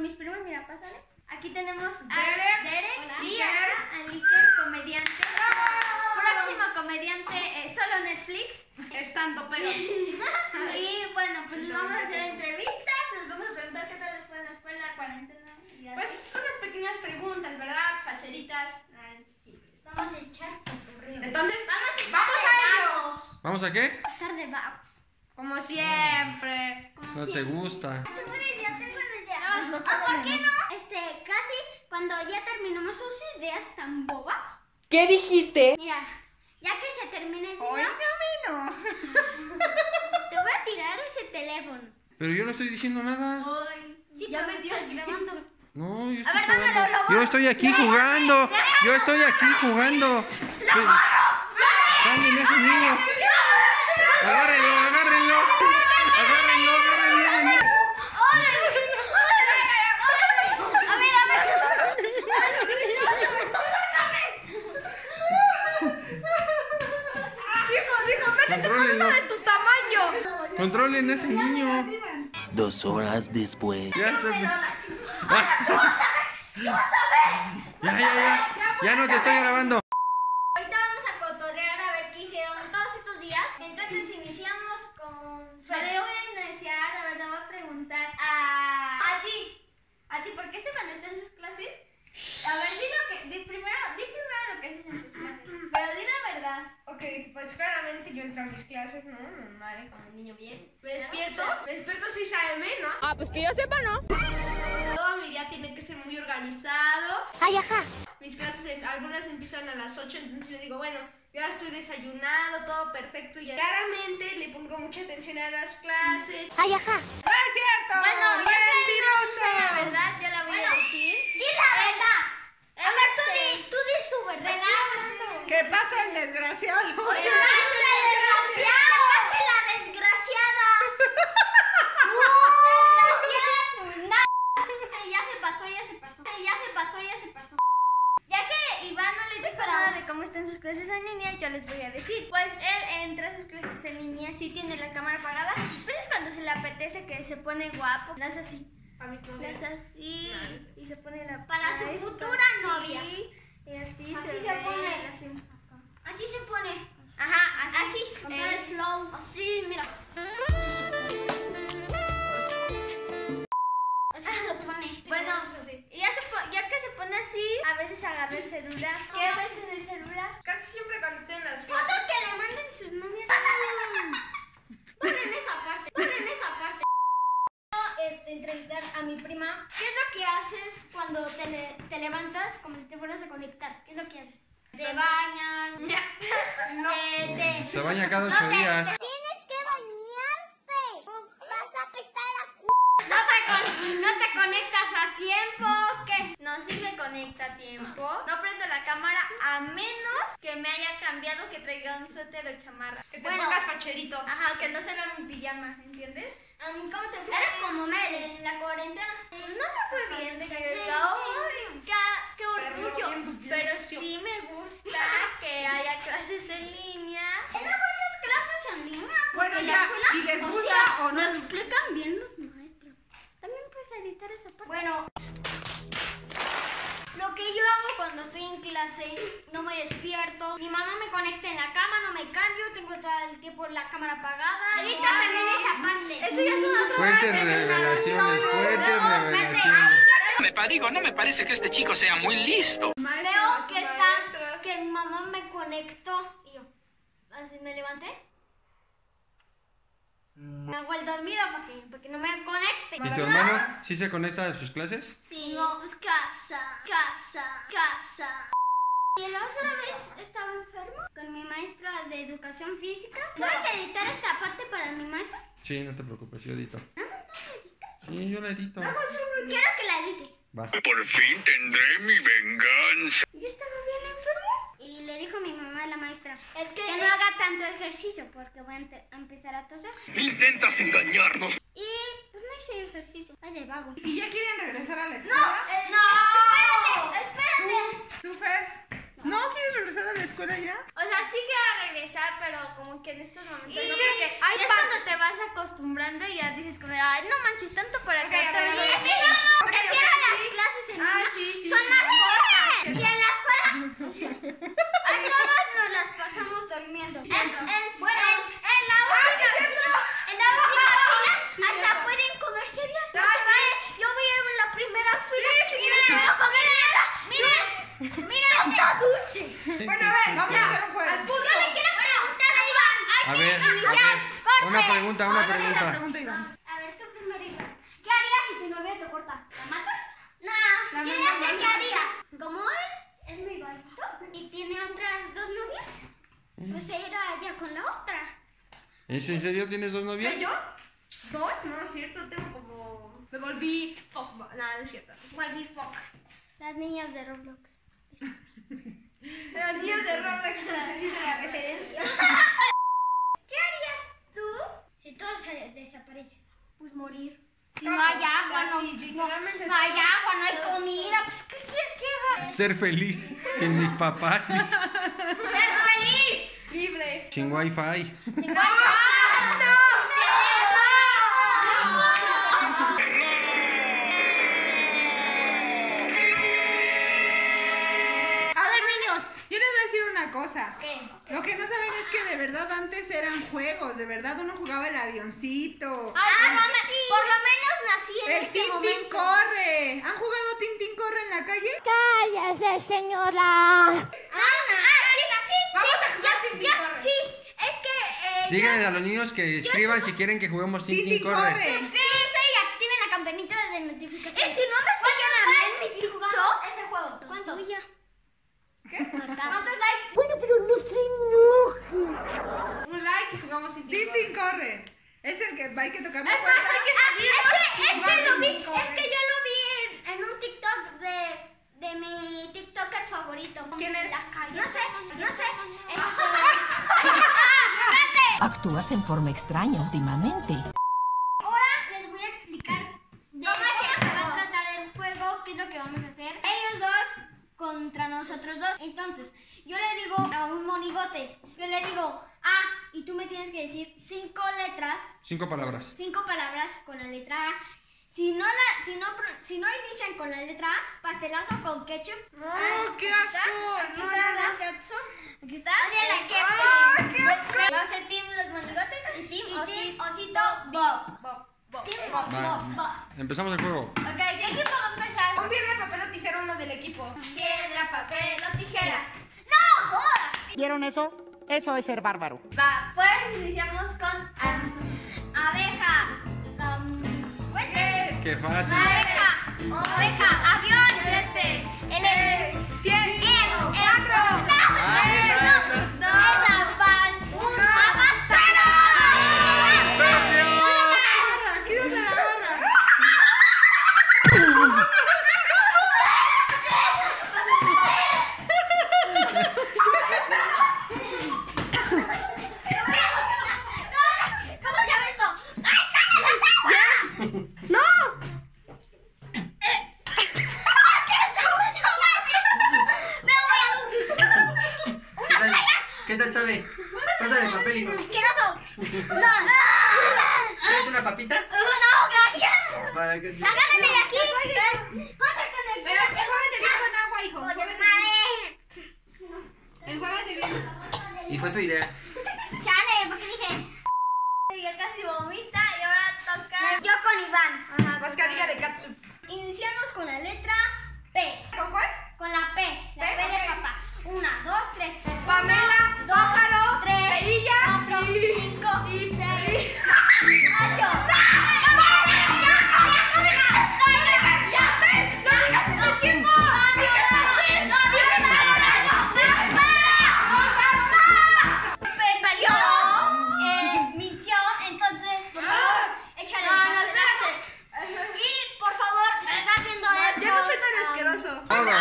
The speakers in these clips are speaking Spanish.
son mis primos, mira, pásale. Aquí tenemos a Derek y a Liker, comediante. Próximo comediante, solo Netflix. Estando pero. Y bueno, pues vamos a hacer entrevistas, les vamos a preguntar qué tal les fue en la escuela, cuarentena. Y pues unas pequeñas preguntas, ¿verdad? Facheritas. Sí, vamos a echar popurrí. Entonces, vamos a ellos. ¿Vamos a qué? A estar de babos. Como siempre. No te gusta. ¿O por qué no? Casi cuando ya terminamos sus ideas tan bobas. ¿Qué dijiste? Mira, ya que se termine el video. Oiga, te voy a tirar ese teléfono. Pero yo no estoy diciendo nada. Ay, sí, ya me estás grabando. No, yo estoy jugando. Yo estoy aquí jugando. Yo estoy aquí jugando. ¡Cállenle a ese niño! ¡Agárrenlo, agárrenlo! ¡Agárrenlo, agárrenlo! Controlen a ese niño. 2 horas después. Ya se... Ya. Ya no te estoy grabando. Ahorita vamos a cotorrear a ver qué hicieron todos estos días. Entonces iniciamos con... Pero voy a iniciar, a ver, le voy a preguntar a ti. A ti, ¿por qué Estefan está en sus clases? A ver, di primero lo que haces en tus clases. Pero di la verdad. Ok, pues claramente yo entro a mis clases, ¿no? Normal, como un niño bien. Me despierto 6 a.m., ¿no? Ah, pues que yo sepa, ¿no? Todo mi día tiene que ser muy organizado. ¡Ay, ajá! Mis clases, algunas empiezan a las 8, entonces yo digo, bueno, yo ya estoy desayunado, todo perfecto. Y claramente le pongo mucha atención a las clases. ¡Ay, ajá! ¡No es cierto! Bueno, mentiroso. La verdad, yo la voy a decir. ¡Sí, la verdad! A ver, tú di su verdad. Que pasa el desgraciado. Que pasa el desgraciado. Que pase la desgraciada. Desgraciada, pues nada. Ya se pasó. Ya que Iván no les dijo nada de cómo están sus clases en línea, yo les voy a decir. Pues él entra a sus clases en línea, sí tiene la cámara apagada. Pues es cuando se le apetece, que se pone guapo. No es así. Es así, y se pone la... Para su futura novia. Y así se pone. Ajá, así. Con todo el flow. Así, mira. Así se pone. Bueno, ya que se pone así, a veces agarra el celular. ¿Qué ves en el celular? Casi siempre cuando estoy en las fotos. Fotos que le manden sus novias. Ponen esa parte. Entrevistar a mi prima. ¿Qué es lo que haces cuando te levantas como si te fueras a conectar? ¿Qué es lo que haces? ¿Te bañas? No. Se baña cada 8 días. Tienes que bañarte. Vas a apestar a c***. No te conectas a tiempo. ¿Qué? No, sí me conecta a tiempo. No prendo la cámara a menos que me haya cambiado, que traiga un suéter o chamarra. Que te pongas facherito. Ajá, que no se vea mi pijama, ¿entiendes? ¿Cómo te fue? Eres como Mel en la cuarentena. No me fue bien, de que qué orgullo. Pero sí me gusta que haya clases en línea. ¿Qué no fue las clases en línea? Porque bueno, ya, ¿y les gusta o no? Nos explican bien los maestros. También puedes editar esa parte. Bueno, lo que yo hago cuando estoy en clase, no me despierto. Mi mamá me conecta en la cama, no me cambio, tengo todo el tiempo la cámara apagada. Edita también esa parte. Eso ya es una otra parte. Fuertes revelaciones. No me parece que este chico sea muy listo. Veo que está, que mi mamá me conectó y yo, así me levanté. Me hago el dormido porque no me conecte. ¿Y tu hermano sí se conecta a sus clases? Sí. No, pues casa. Y la otra vez estaba enfermo con mi maestra de educación física. ¿Puedes editar esta parte para mi maestra? Sí, no te preocupes, yo edito. ¿No la editas? Sí, yo la edito. Quiero que la edites. Va. Por fin tendré mi venganza. Yo estaba bien enfermo. Y le dijo mi mamá a la maestra, es que no haga tanto ejercicio porque voy a empezar a toser. Intentas engañarnos. Y pues no hice ejercicio. Ay, de vago. ¿Y ya quieren regresar a la escuela? No, espérate. ¿Tú, Fer? ¿No quieres regresar a la escuela ya? O sea, sí quiero regresar, pero como que en estos momentos no, porque ya es cuando te vas acostumbrando y ya dices como, ay, no manches, tanto para acá, tanto para allá. Prefiero las clases en línea, son más cortas. Y en la escuela, a todos nos las pasamos durmiendo. En la última fila, hasta pueden comer cereal. No sé, yo vi en la primera fila y no puedo comer nada. Mira, está dulce. Bueno, a ver, vamos a hacer un juego. Yo le quiero preguntar a Iván. A ver, una pregunta. A ver, tú primero, Iván. ¿Qué harías si tu novia te corta? ¿La matas? No, yo ya sé qué haría. Como él es muy bajito y tiene otras dos novias, pues era ella con la otra. ¿Es en serio? ¿Tienes dos novias? ¿Yo? ¿Dos? No, es cierto, tengo como... Me volví... Fuck, no es cierto. Volví fuck. Las niñas de Roblox. Las niñas de Roblox son la referencia. ¿Qué harías tú si todos desaparecen? Pues morir. No hay agua, no hay agua, no hay comida. Pues, ¿qué quieres que haga? Ser feliz sin mis papás. Ser feliz. Libre. Sin wifi. Sin wifi. Cosa. Okay. Lo que no saben es que de verdad antes eran juegos, de verdad uno jugaba el avioncito. Por lo menos nací en el este momento. El Tintín Corre. ¿Han jugado Tintín Corre en la calle? ¡Cállate, señora! Sí, vamos a jugar Tintín Corre. Es que... Díganle a los niños que escriban si quieren que juguemos Tintín Corre. Suscríbanse y activen la campanita de notificaciones. Si no me siguen a mí en TikTok, ese juego. ¿Cuántos? ¿Qué? ¿Cuántos likes? Bueno, pero no se enoje. Un like y jugamos sin tiempo. Tintín Corre. Es el que hay que tocar más fuerte. Es que yo lo vi en un TikTok de mi TikToker favorito. ¿Quién es? No sé. Actúas en forma extraña últimamente. Ahora les voy a explicar cómo se va a tratar el juego, qué es lo que vamos a hacer. Ellos dos contra nosotros dos. Entonces, yo le digo a un monigote, yo le digo A, y tú me tienes que decir 5 palabras con la letra A. Si no inician con la letra A, pastelazo con ketchup. ¡Oh, qué asco! Aquí está la ketchup. Va a ser Team Los Monigotes y Team Osito Bob. Empezamos el juego. Ok, si el equipo va a empezar. Un piedra, papel o tijera, uno del equipo. Piedra, papel o tijera. ¡No jodas! ¿Vieron eso? Eso es ser bárbaro. Va, pues iniciamos con abeja. ¡Qué fácil! Abeja, oveja, avión. 7, 10, 4. Y fue tu idea. Chale, porque dije... Yo casi vomita y ahora toca... Yo con Iván. Ajá, mascarilla de catsup. Iniciamos con la letra P. ¿Con cuál? Con la P. La P de papá. 1, 2, 3. Pamela, pájaro, 3, perilla, 4, 5 y 6, 8. Oh no,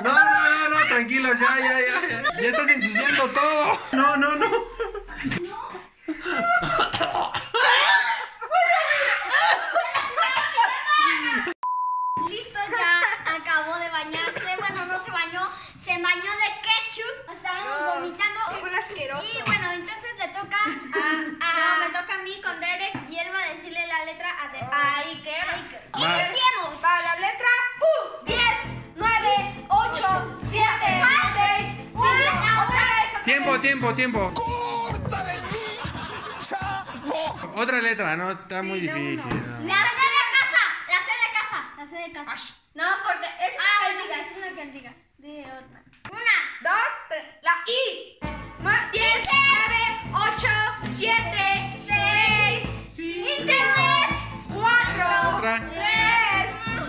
No, no, no, tranquilo, ya. Ya estás ensuciando todo. No. Listo, ya acabó de bañarse. Bueno, no se bañó. Se bañó de ketchup. Estaban vomitando. Fue asqueroso. Y bueno, entonces le toca a... No, me toca a mí con Derek. Y él va a decirle la letra a Iker. Iniciemos. Para la letra U. 10, 9, 8, 7, 6, 5. Otra vez. Tiempo. ¡Córtale mi chavo! Otra letra, no, está muy difícil. No. La C de casa. No, porque es una cantiga. De otra. 1, 2, 3. La I. 10, 9, 8, 7, 6, 5, 4, 3, 2,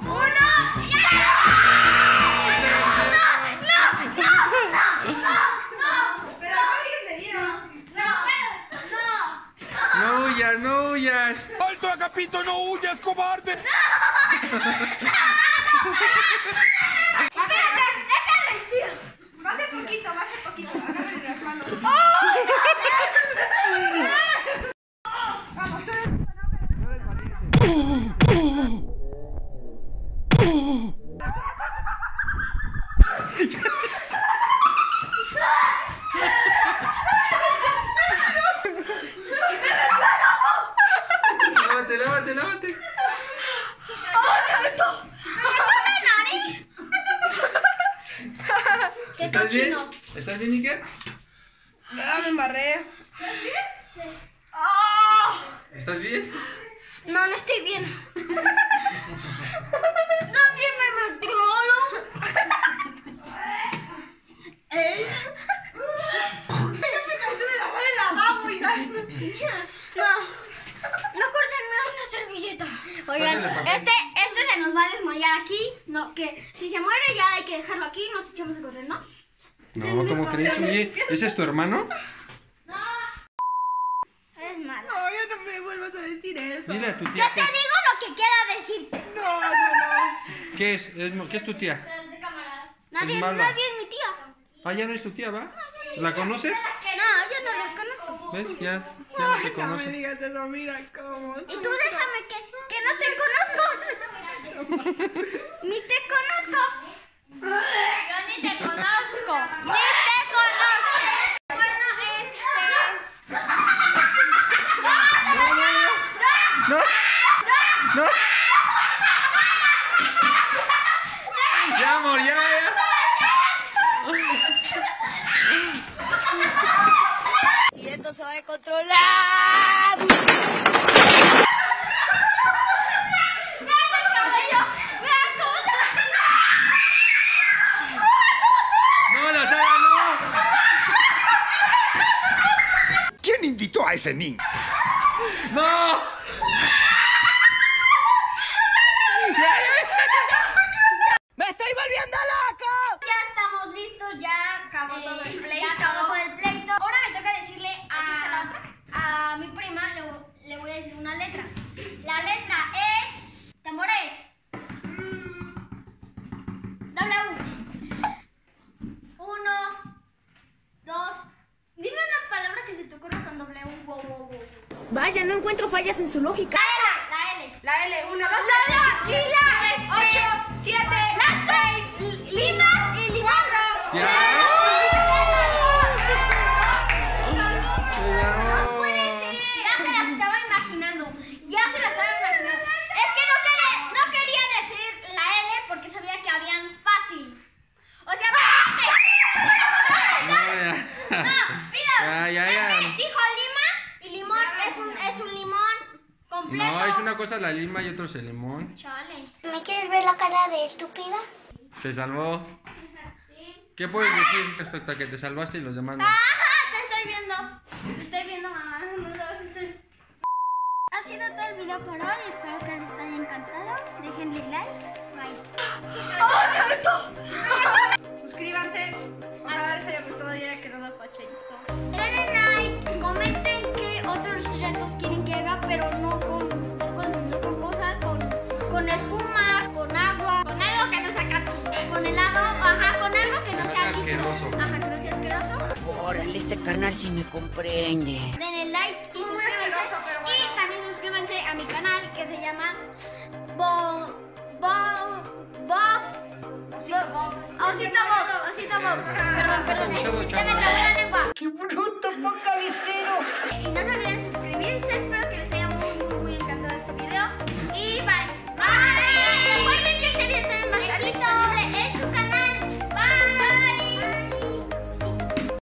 1. ¡No! Pero alguien me dieron. No huyas, ¡Alto, Agapito, no huyas, cobarde! Más de poquito, agárrenle las manos. Vamos, Lávate. ¿Estás bien? ¿Estás bien, Iker? Ah, me embarré. ¿Estás bien? Sí. Oh. ¿Estás bien? No estoy bien. También me matrolo. Yo me cansé de lavar el lavabo, oigan. No córtenme una servilleta. Oigan, este se nos va a desmayar aquí. No, que si se muere ya hay que dejarlo aquí. Nos echamos a correr, ¿no? No, ¿cómo crees? Oye, ¿ese es tu hermano? No. Eres malo. No, ya no me vuelvas a decir eso. Dile a tu tía. Yo te digo lo que quiera decirte. No. ¿Qué es tu tía? Nadie es mi tía. Ah, ya no es tu tía, ¿va? ¿La conoces? No, yo no la conozco. ¿Ves? Ya no te conozco. No me digas eso, mira cómo. Y tú déjame que no te conozco. Ni te conozco. Bueno, No. Ya, amor, ya. Y esto se va a controlar. Invitó a ese niño. ¡No! ¡Me estoy volviendo loco! Ya estamos listos, ya acabó todo el pleito. Ahora me toca decirle a mi prima, le voy a decir una letra. La letra es... Tambores. W. 1, 2... Dime una palabra que se te ocurra con W. Vaya, no encuentro fallas en su lógica. La L. 1, 2, la lila es 8, 7, las 6, lima y lima. 4. No puede ser. Ya se las estaba imaginando. Es que no quería decir la L porque sabía que habían fácil. O sea, ya. Es que dijo lima y limón, es un limón completo. No, es una cosa la lima y otro es el limón. Chale. ¿Me quieres ver la cara de estúpida? Se salvó. ¿Sí? ¿Qué puedes decir respecto a que te salvaste y los demás no? ¡Ajá! Te estoy viendo, mamá. No lo vas a hacer. Ha sido todo el video por hoy. Espero que les haya encantado. Déjenle like. Bye. Suscríbanse. Ojalá les haya gustado y haya quedado pachadito. Denle like. pero no con cosas, con espuma, con agua, con algo que no sea ketchup, con helado, ajá, con algo que no sea asqueroso. Ajá, que no sea asqueroso. Órale, este canal sí me comprende. Denle like y suscríbanse. Y también suscríbanse a mi canal que se llama Osito Bob. Perdón. Se me trabó la lengua. ¡Qué bruto focalicero! Y no se olviden suscribirse, espero que